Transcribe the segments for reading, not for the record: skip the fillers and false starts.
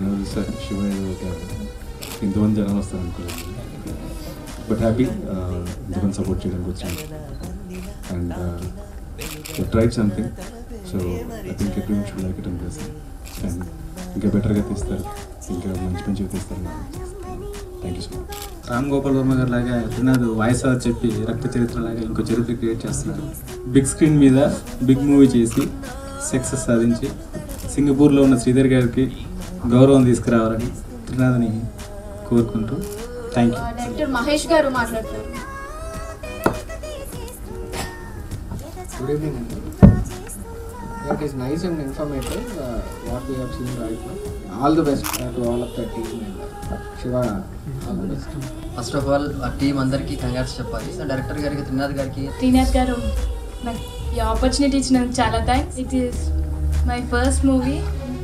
ದಿನ ಸಹ ಶಿವನೇ ದೇವತೆ ಇಂದೊಂದು ಜನ ವಸ್ತಾನ ಅನ್ಕೊಂಡಿದ್ದೀನಿ but happy everyone support you and good channel and you tried something so I think everyone should like it and bless it and inga better ga teestar inga manchi manchi teestar thank you so much Ram Gopal Varm gar laga Trinadh Velisila cheppi rakta charitra laga inko charitra create chestunaru big screen meeda big movie chesi success sadinchi Singapore lo unna Shridhar gariki గౌరవం తీసుకురావాలని త్రినాథ్ని కోరుకుంటూ thank you director Mahesh గారు మాట్లాడుతారు good evening it is nice and informative what we have seen right now all the best to all of the team Shiva all the best first of all ఆ team అందరికీ congrats చెప్పాలి so director గారికి త్రినాథ్ గారు నాకు ఈ opportunity ఇచ్చినందుకు చాలా thanks it is my first movie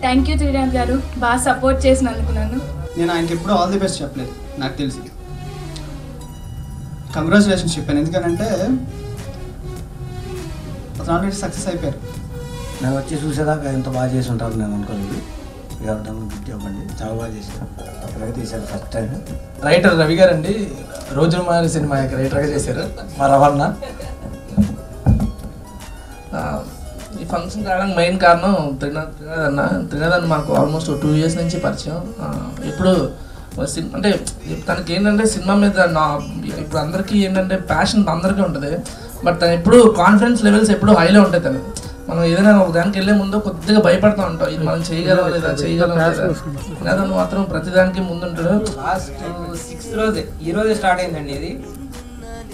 thank you Trinadh गारू बागा सपोर्ट చేసినందుకు నన్ను నేను ఆయనకి ఎప్పుడు ఆల్ ది బెస్ట్ చెప్పలేదు నాకు తెలుసు కంగ్రాట్యులేషన్స్ చెప్పాను ఎందుకంటే అతను ఆల్రెడీ సక్సెస్ అయిపోయారు నేను వచ్చి చూసేదాకా ఎంత బాగా చేసి ఉంటారు నేను అనుకోలేదు యావడం ఉద్యోగండి చాలా బాగా చేశారు అలాగే తీశారు ఫస్ట్ టైం రైటర్ రవి గారు అండి రోజుమారి సినిమా యొక్క రైటర్ గా చేశారు మా రవణ फंक्शन कारण मेन कारण त्रिनाथ माकु आलमोस्ट 2 इयर्स नुंची परिचय इप्पुडु अंटे तनकि एंटंटे सिनेमा मीद इप्पुडु अंदरिकी एंटंटे पैशन अंदरिकी उंटदि बट तनु इप्पुडु कॉन्फिडेंस लेवल्स एप्पुडु हाई लो उंटायि तनु మనం ఏదైనా ఒక దానికి వెళ్ళే ముందు కొద్దిగా భయపడతా ఉంటాం ఇది మనం చేయగలమా లేదా చేయగలం మాత్రం ప్రతిదానికి ముందు ఉంటాడు లాస్ట్ 6th రోజే ఈ రోజే స్టార్ట్ అయ్యిందండి ఇది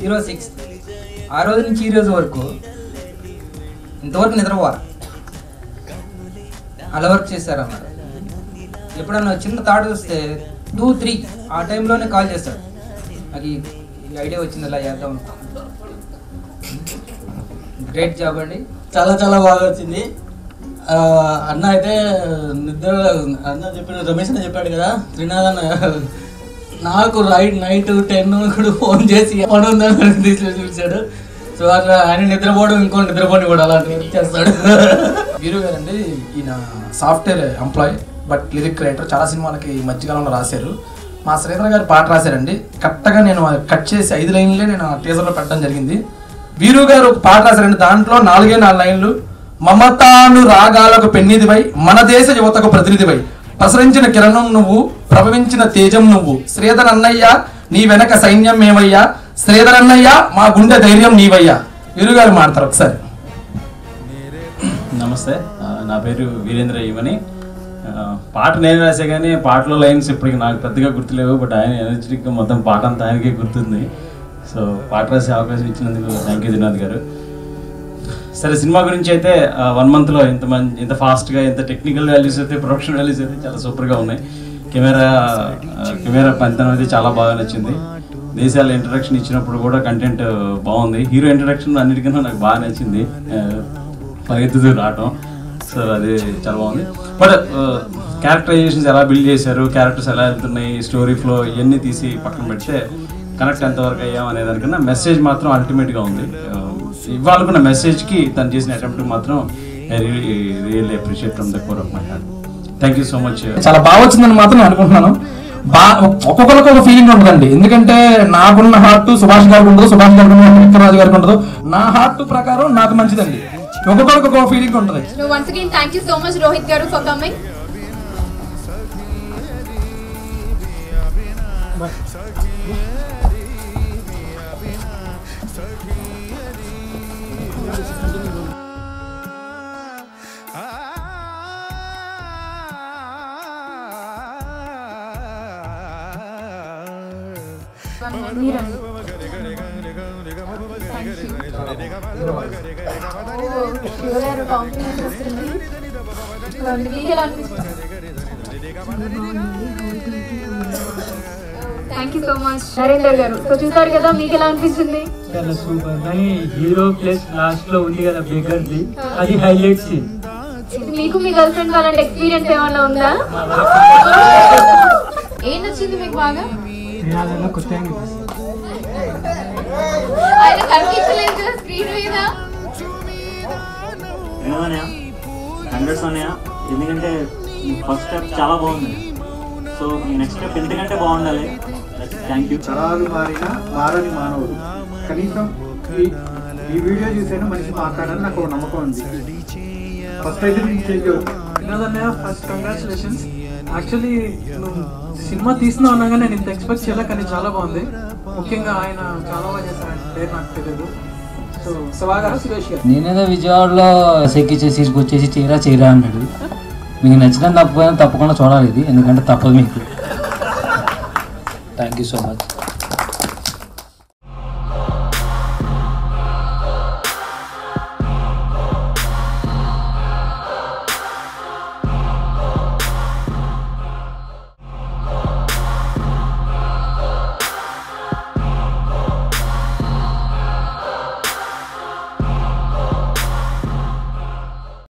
ఈ రోజు 6 ఆ రోజు నుంచి ఈ రోజు వరకు ఇంతవరకు నిద్రపోవాలి అలా వర్క్ చేశారన్నారు ఎప్పుడన్నా చిన్న థాట్ వస్తే 2-3 ఆ టైంలోనే కాల్ చేస్తాడు నాకు ఈ ఐడియా వచ్చింది అలా చేద్దాం గ్రేట్ జాబ్ అండి చాలా చాలా బాగా వచ్చింది అన్న అయితే నిద్ర అన్న చెప్పిన రమేష్ అన్న చెప్పాడు కదా త్రినాథ్ అన్న నాకు నైట్ 10 కూడా ఫోన్ చేసి పడుందని తీసాడు సో అట్లా ఆయన నిద్రపోవడం ఇంకో నిద్రపోని కూడా అలా చేస్తాడు వీరు గారండి ఈయన software employee but lyric writer చాలా సినిమాలకి ఈ మధ్యకాలంలో రాశారు మా శ్రీధర్ గారు పాట రాశారండి కరెక్ట్గా నేను కట్ చేసి 5 లైన్లే నేను టీజర్లో పెట్టడం జరిగింది వీరు గారు ఒక పాట రాశారండి దాంట్లో 4 లైన్లు మమతాను రాగాలకు పెన్నిదివై మన దేశ యువతకు ప్రతినిధివై ప్రసరించిన కిరణం నువ్వు ప్రభవించిన తేజం నువ్వు శ్రీధర్ అన్నయ్య నీ వెనక సైన్యం మేమయ్యా శ్రీధర్ అన్నయ్య మా గుండె ధైర్యం నీవయ్యా వీరు గారు మాట్లాడతారు ఒకసారి నమస్తే నా పేరు వీరేంద్ర ఈవని పాట నేను రాసే కానీ పాటలో లైన్స్ ఇప్పటికి నాకు పెద్దగా గుర్తులేవు బట్ ఆయన ఎనర్జెటిక్గా మొత్తం పాట అంతా ఆయనకే గుర్తుంది సో పాట రాసే అవకాశం ఇచ్చినందుకు థ్యాంక్ యూ త్రినాథ్ గారు సరే సినిమా గురించి అయితే 1 monthలో ఇంత ఫాస్ట్గా ఎంత టెక్నికల్ వాల్యూస్ అయితే ప్రొడక్షన్ వాల్యూస్ అయితే చాలా సూపర్గా ఉన్నాయి కెమెరా పంతం అయితే చాలా బాగా నచ్చింది దేశాల ఇంట్రడక్షన్ ఇచ్చినప్పుడు కూడా కంటెంట్ బాగుంది హీరో ఇంట్రడక్షన్ అన్నిటికన్నా నాకు బాగా నచ్చింది పరిగెత్తుతూ రావటం సో అది చాలా బాగుంది బట్ క్యారెక్టరైజేషన్స్ ఎలా బిల్డ్ చేశారు క్యారెక్టర్స్ ఎలా వెళ్తున్నాయి స్టోరీ ఫ్లో ఇవన్నీ తీసి పక్కన పెడితే కనెక్ట్ ఎంతవరకు అయ్యాం అనే దానికన్నా మెసేజ్ మాత్రం అల్టిమేట్గా ఉంది ఇవ్వాలనుకున్న మెసేజ్కి తను చేసిన అటెంప్ట్ మాత్రం I really appreciate from the core of my heart thank you so much చాలా బాగా వచ్చిందని మాత్రం నేను అనుకుంటున్నాను ఒక్కొక్కరికి ఒక ఫీలింగ్ ఉంటుందండి ఎందుకంటే నాకున్న హార్ట్ సుభాష్ గారికి ఉండదు సుభాష్ గారికి ఉండదు త్రినాథ్ గారికి ఉండదు నా హార్ట్ ప్రకారం నాకు మంచిదండి ఒక్కొక్కరికి ఒక ఫీలింగ్ ఉంటుంది so once again thank you so much Rohit గారు for coming thank you so much Narendra గారు సో చూసారు కదా మీకు ఎలా అనిపిస్తుంది చాలా సూపర్ కానీ హీరో ప్లస్ లాస్ట్ లో ఉంది కదా బేకర్ ది అది హైలైట్ సీన్ మీకు మీ గర్ల్ ఫ్రెండ్ వాళ్ళంటే ఎక్స్‌పీరియన్స్ ఏమన్నా ఉందా ఏం నచ్చింది మీకు బాగా నాదన కొట్టండి ఆయన కనిపించలేదు కదా స్క్రీన్ మీద ఏమన్నా 100 సోనియా ఎందుకంటే ఫస్ట్ స్టెప్ చాలా బాగుంది సో నెక్స్ట్ స్టెప్ ఎందుకంటే బాగుండాలి. Thank you. తరాలు మారిన మారని మానవుడు, కనీసం ఈ వీడియో చూసైనా మనిషి మాట్లాడాలని నాకు నమ్మకం ఉంది. ఫస్ట్ అయితే వినోదన్నయ్య, ఫస్ట్ కంగ్రాచులేషన్స్. యాక్చువల్లీ సినిమా తీసినా ఉన్నాగా నేను ఇంత ఎక్స్పెక్ట్ చేయలే, కానీ చాలా బాగుంది. ముఖ్యంగా ఆయన చాలా బాగా చేశారంటే పేరు నాకు తెలియదు. నేనేదో విజయవాడలో సెక్కిచ్చే సీట్కి వచ్చేసి చీరా చీరా అన్నాడు. మీకు నచ్చిన తప్పకుండా చూడాలి ఇది, ఎందుకంటే తప్పదు మీకు. Thank you so much.